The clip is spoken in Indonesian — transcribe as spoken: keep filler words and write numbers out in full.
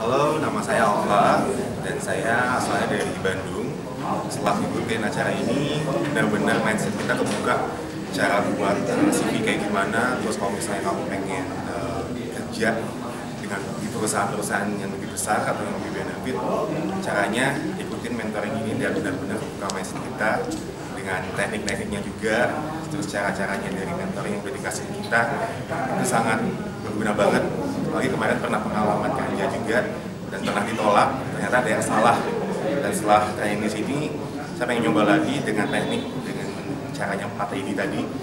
Halo, nama saya Alfa dan saya asalnya dari Bandung. Setelah ngikutin acara ini, benar-benar mindset kita kebuka cara buat C V kayak gimana. Terus kalau misalnya kamu pengen uh, kerja dengan di perusahaan-perusahaan yang lebih besar atau yang lebih benefit, caranya ikutin mentoring ini dan benar-benar buka mindset kita dengan teknik-tekniknya juga. Terus cara-caranya dari mentoring yang dikasih kita itu sangat berguna banget. Apalagi kemarin pernah pengalaman kerja juga dan pernah ditolak, ternyata ada yang salah. Dan setelah training di sini, saya pengen nyoba lagi dengan teknik, dengan caranya empat I D tadi.